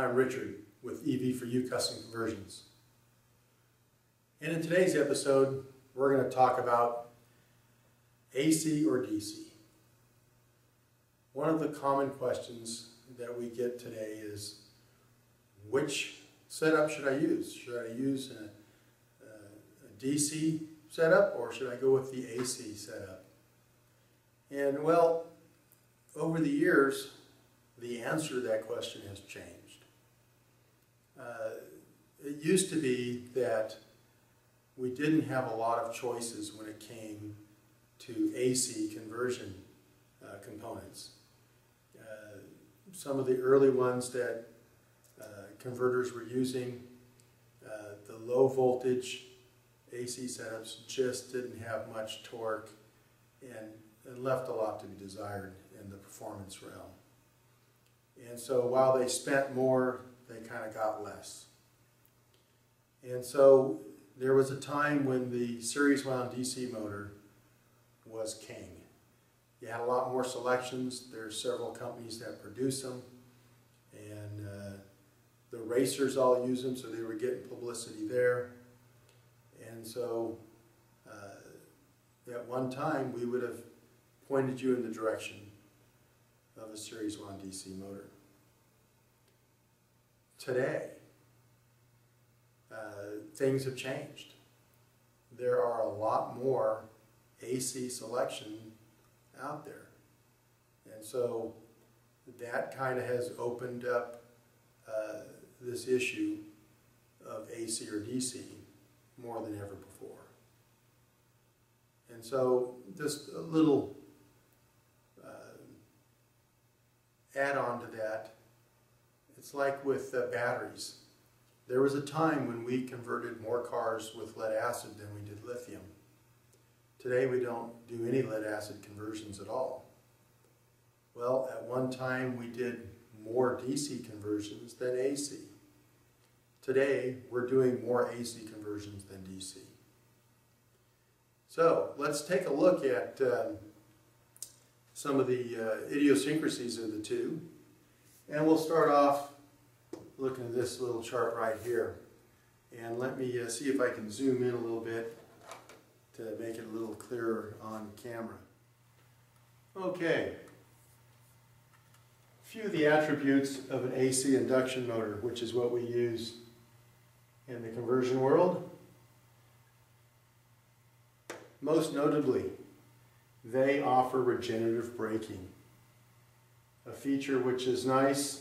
I'm Richard with EV4U Custom Conversions. And in today's episode, we're going to talk about AC or DC. One of the common questions that we get today is, which setup should I use? Should I use a DC setup or should I go with the AC setup? And well, over the years, the answer to that question has changed. It used to be that we didn't have a lot of choices when it came to AC conversion components. Some of the early ones that converters were using, the low voltage AC setups just didn't have much torque and left a lot to be desired in the performance realm. And so while they spent more, they kind of got less. And so there was a time when the series wound DC motor was king. You had a lot more selections. There's several companies that produce them, and the racers all use them, so they were getting publicity there. And so at one time, we would have pointed you in the direction of a series wound DC motor. Today, things have changed. There are a lot more AC selection out there. And so that kind of has opened up this issue of AC or DC more than ever before. And so just a little add-on to that, it's like with batteries. There was a time when we converted more cars with lead acid than we did lithium. Today we don't do any lead acid conversions at all. Well, at one time we did more DC conversions than AC. Today we're doing more AC conversions than DC. So let's take a look at some of the idiosyncrasies of the two. And we'll start off looking at this little chart right here. And let me see if I can zoom in a little bit to make it a little clearer on camera. Okay. A few of the attributes of an AC induction motor, which is what we use in the conversion world. Most notably, they offer regenerative braking, a feature which is nice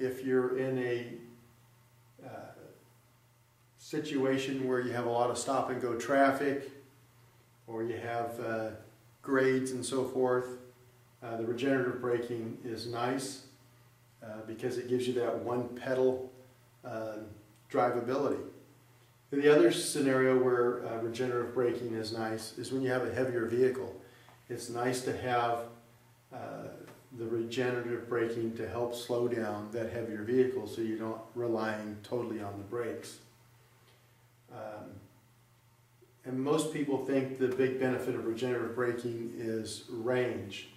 if you're in a situation where you have a lot of stop-and-go traffic, or you have grades and so forth. The regenerative braking is nice because it gives you that one-pedal drivability. The other scenario where regenerative braking is nice is when you have a heavier vehicle. It's nice to have the regenerative braking to help slow down that heavier vehicle so you're not relying totally on the brakes. And most people think the big benefit of regenerative braking is range.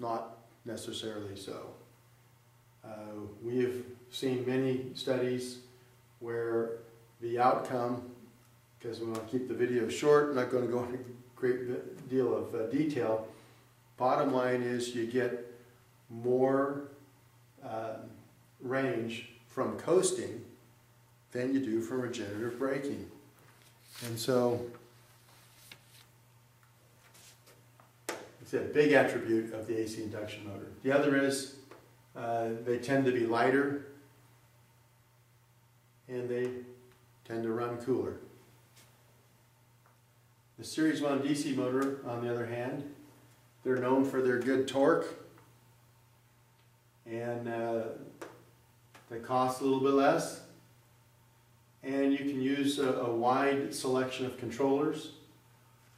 Not necessarily so. We have seen many studies where the outcome, because we want to keep the video short, I'm not going to go into a great deal of detail. Bottom line is you get more range from coasting than you do from regenerative braking. And so it's a big attribute of the AC induction motor. The other is they tend to be lighter and they tend to run cooler. The Series 1 DC motor, on the other hand, they're known for their good torque, and they cost a little bit less, and you can use a wide selection of controllers,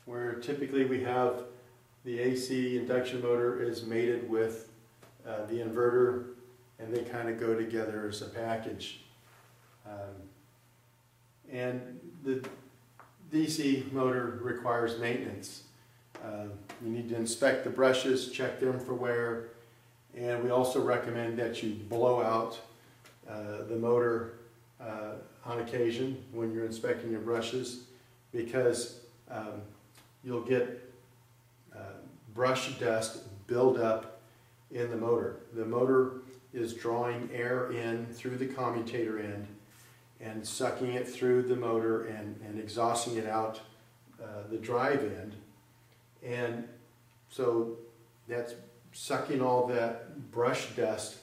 where typically we have the AC induction motor is mated with the inverter, and they kind of go together as a package. And the DC motor requires maintenance. You need to inspect the brushes, check them for wear, And we also recommend that you blow out the motor on occasion when you're inspecting your brushes, because you'll get brush dust build up in the motor. The motor is drawing air in through the commutator end and sucking it through the motor and exhausting it out the drive end. And so that's sucking all that brush dust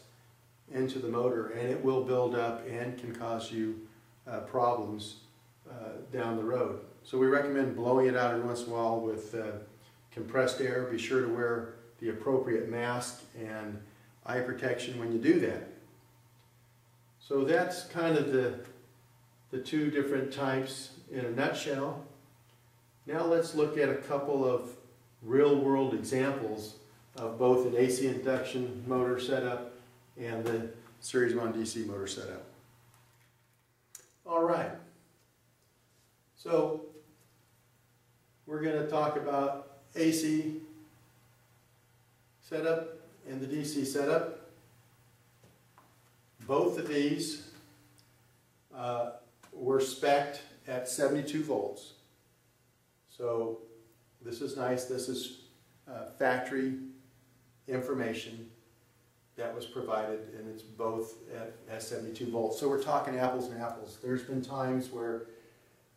into the motor, and it will build up and can cause you problems down the road. So we recommend blowing it out every once in a while with compressed air. Be sure to wear the appropriate mask and eye protection when you do that. So that's kind of the two different types in a nutshell. Now let's look at a couple of real-world examples of both an AC induction motor setup and the Series 1 DC motor setup. All right, so we're going to talk about AC setup and the DC setup. Both of these were spec'd at 72 volts. So this is nice. This is factory information that was provided, and it's both at 72 volts. So we're talking apples and apples. There's been times where,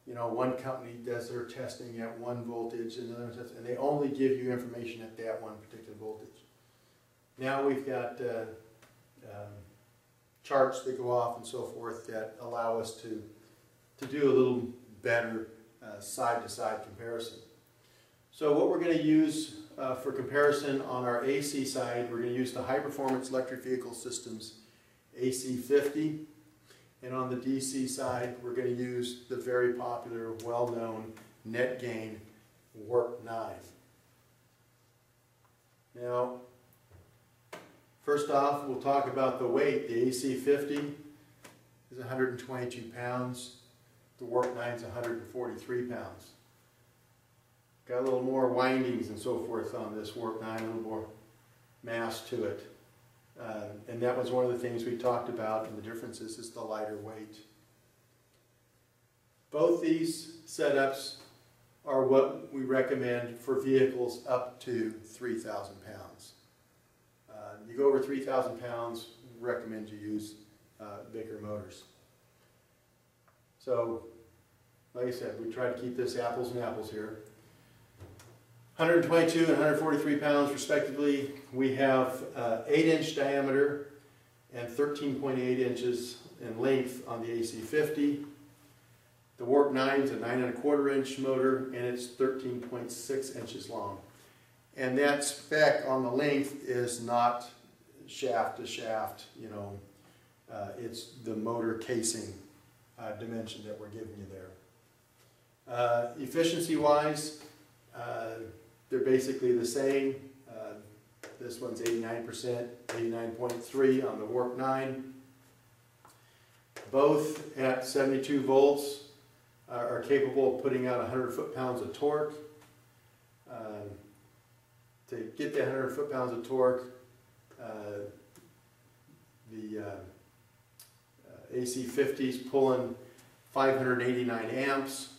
you know, one company does their testing at one voltage and another testing, and they only give you information at that one particular voltage. Now we've got charts that go off and so forth that allow us to do a little better side-to-side comparison. So what we're going to use for comparison on our AC side, we're going to use the High Performance Electric Vehicle Systems AC50. And on the DC side, we're going to use the very popular, well-known NetGain Warp 9. Now, first off, we'll talk about the weight. The AC50 is 122 pounds. The Warp 9 is 143 pounds. Got a little more windings and so forth on this Warp 9, a little more mass to it. And that was one of the things we talked about, and the differences is the lighter weight. Both these setups are what we recommend for vehicles up to 3,000 pounds. You go over 3,000 pounds, we recommend you use bigger motors. So, like I said, we try to keep this apples and apples here. 122 and 143 pounds respectively. We have 8-inch diameter and 13.8 inches in length on the AC50. The Warp 9 is a 9.25-inch motor, and it's 13.6 inches long. And that spec on the length is not shaft to shaft, you know, it's the motor casing dimension that we're giving you there. Efficiency-wise, they're basically the same. This one's 89%, 89.3 on the Warp 9. Both at 72 volts are capable of putting out 100 foot-pounds of torque. To get that 100 foot-pounds of torque, the AC50's pulling 589 amps.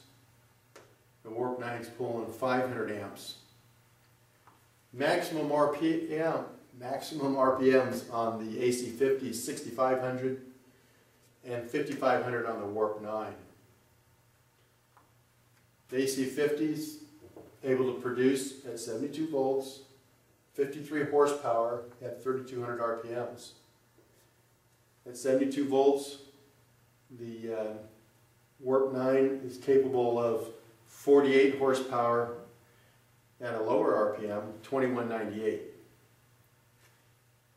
The Warp 9's pulling 500 amps. Maximum RPMs on the AC50 is 6,500 and 5,500 on the Warp 9. The AC50's able to produce at 72 volts, 53 horsepower at 3,200 RPMs. At 72 volts, the Warp 9 is capable of 48 horsepower at a lower RPM, 2198.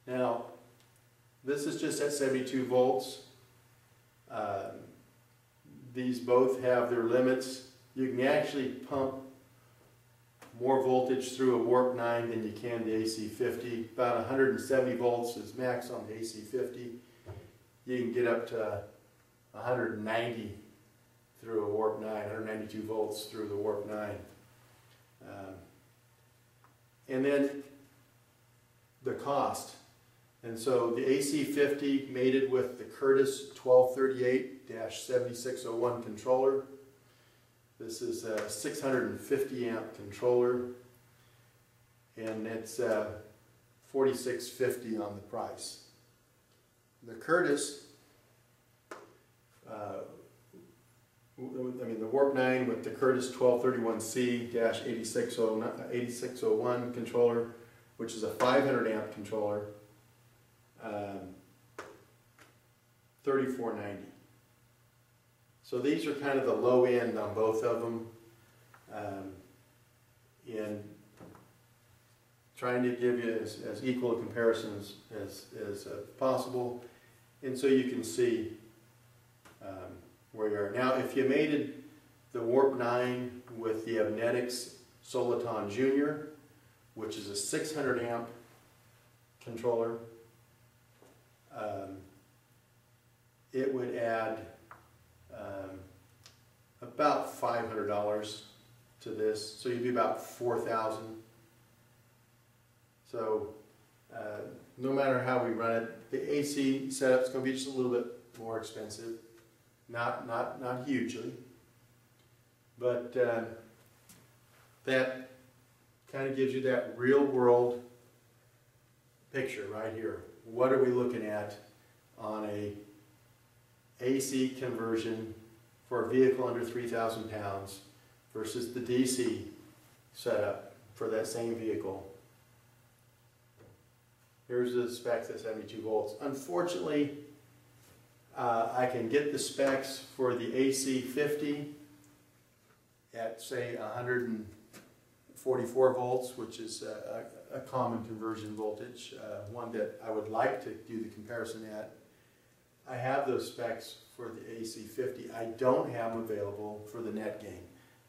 Now, this is just at 72 volts. These both have their limits. You can actually pump more voltage through a Warp 9 than you can the AC50. About 170 volts is max on the AC50. You can get up to 190 through a Warp 9, 192 volts through the Warp 9. And then the cost. And so the AC50 mated with the Curtis 1238-7601 controller. This is a 650 amp controller, and it's $46.50 on the price. The Curtis, the Warp 9 with the Curtis 1231 C 8601 controller, which is a 500 amp controller, $34.90. So these are kind of the low end on both of them, and trying to give you as equal comparisons as possible, and so you can see where you are. Now, if you mated the Warp 9 with the Amnetics Soliton Jr, which is a 600 amp controller, it would add about $500 to this, so you'd be about $4,000. So no matter how we run it, the AC setup's going to be just a little bit more expensive, not hugely, but that kind of gives you that real world picture right here. What are we looking at on a AC conversion for a vehicle under 3,000 pounds versus the DC setup for that same vehicle? Here's the specs at 72 volts. Unfortunately, I can get the specs for the AC50 at, say, 144 volts, which is a common conversion voltage, one that I would like to do the comparison at. I have those specs for the AC50. I don't have them available for the NetGain.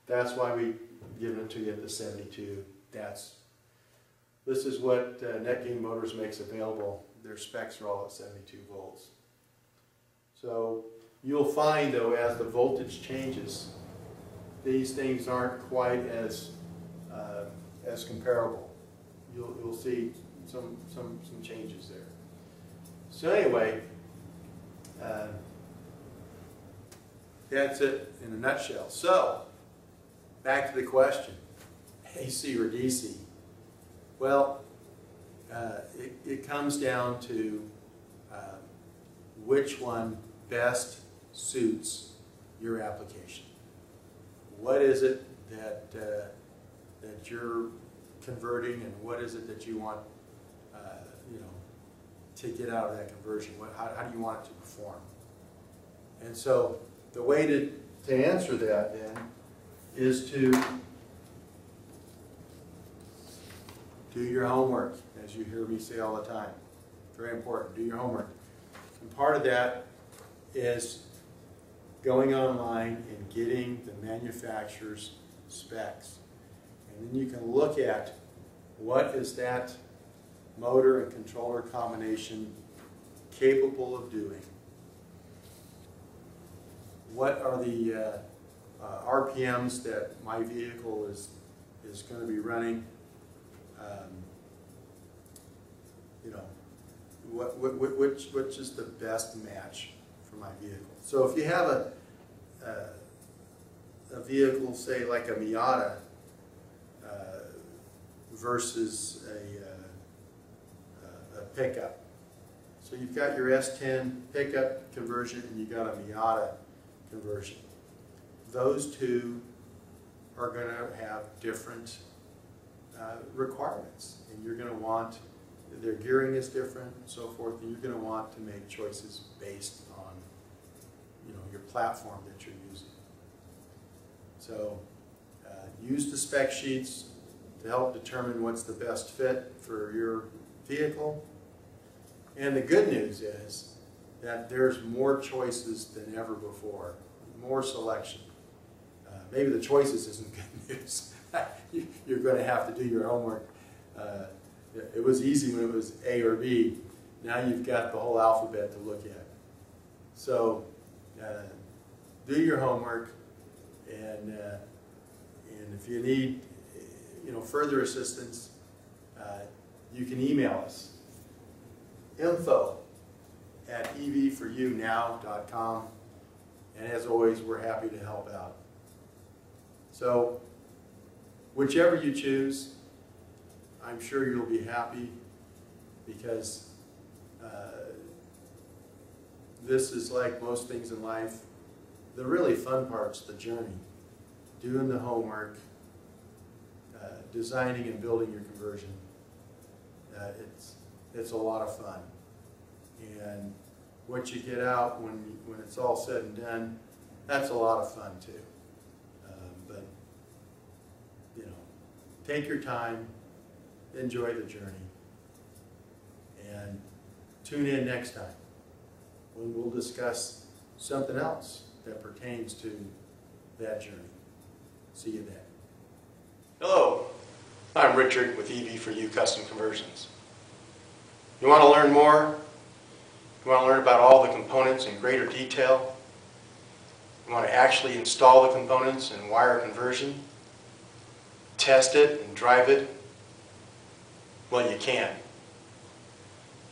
That's why we give it to you at the 72. This is what NetGain Motors makes available. Their specs are all at 72 volts. So you'll find, though, as the voltage changes, these things aren't quite as comparable. You'll see some changes there. So anyway, that's it in a nutshell. So back to the question, AC or DC? Well, it comes down to which one best suits your application. What is it that that you're converting, and what is it that you want to get out of that conversion? How do you want it to perform? And so the way to answer that then is to do your homework, as you hear me say all the time. Very important, do your homework. And part of that is going online and getting the manufacturer's specs. And then you can look at what is that motor and controller combination capable of doing. What are the RPMs that my vehicle is going to be running? Which is the best match for my vehicle? So if you have a vehicle, say like a Miata versus a pickup, so you've got your S10 pickup conversion and you've got a Miata conversion. Those two are going to have different requirements, and you're going to want, their gearing is different and so forth, and you're going to want to make choices based on your platform that you're using. So use the spec sheets to help determine what's the best fit for your vehicle. And the good news is that there's more choices than ever before, more selection. Maybe the choices isn't good news. You're going to have to do your homework. It was easy when it was A or B. Now you've got the whole alphabet to look at. So do your homework, and if you need further assistance, you can email us info@ev4unow.com, and as always, we're happy to help out. So whichever you choose, I'm sure you'll be happy, because this is like most things in life. The really fun part's the journey, doing the homework, designing and building your conversion. It's a lot of fun, and what you get out when it's all said and done, that's a lot of fun too. But you know, take your time, enjoy the journey, and tune in next time when we'll discuss something else that pertains to that journey. See you then. Hello, I'm Richard with EV4U Custom Conversions. You want to learn more? You want to learn about all the components in greater detail? You want to actually install the components and wire conversion? Test it and drive it? Well, you can.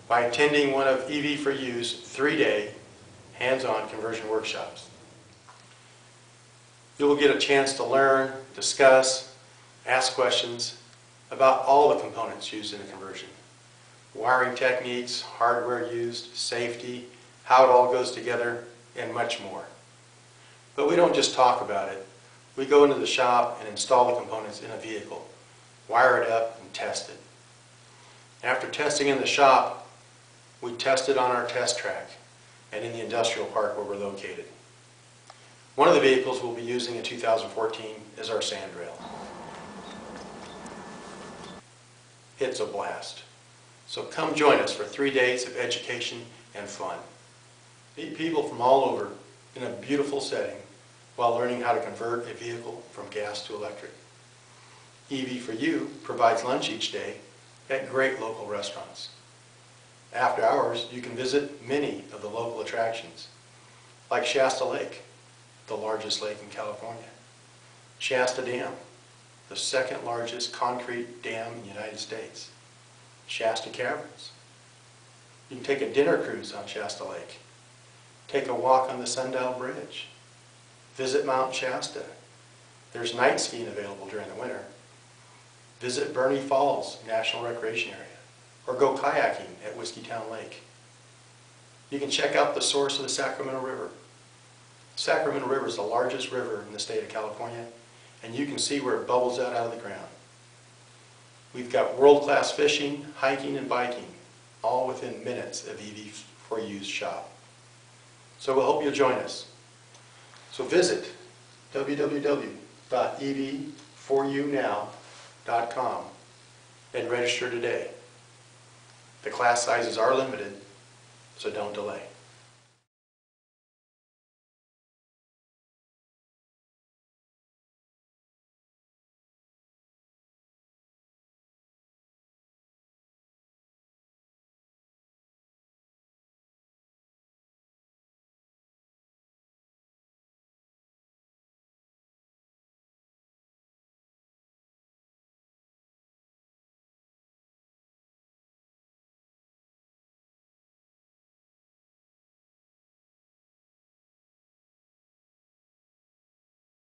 By attending one of EV4U's 3-day hands-on conversion workshops, you will get a chance to learn, discuss, ask questions about all the components used in a conversion. Wiring techniques, hardware used, safety, how it all goes together, and much more. But we don't just talk about it. We go into the shop and install the components in a vehicle, wire it up, and test it. After testing in the shop, we test it on our test track and in the industrial park where we're located. One of the vehicles we'll be using in 2014 is our sandrail. It's a blast. So come join us for 3 days of education and fun. Meet people from all over in a beautiful setting while learning how to convert a vehicle from gas to electric. EV4U provides lunch each day at great local restaurants. After hours, you can visit many of the local attractions, like Shasta Lake, the largest lake in California, Shasta Dam, the second largest concrete dam in the United States, Shasta Caverns. You can take a dinner cruise on Shasta Lake, take a walk on the Sundial Bridge, visit Mount Shasta. There's night skiing available during the winter. Visit Burney Falls National Recreation Area, or go kayaking at Whiskeytown Lake. You can check out the source of the Sacramento River. Sacramento River is the largest river in the state of California, and you can see where it bubbles out of the ground. We've got world-class fishing, hiking, and biking, all within minutes of EV4U's shop. So we'll hope you'll join us. So visit www.ev4unow.com and register today. The class sizes are limited, so don't delay.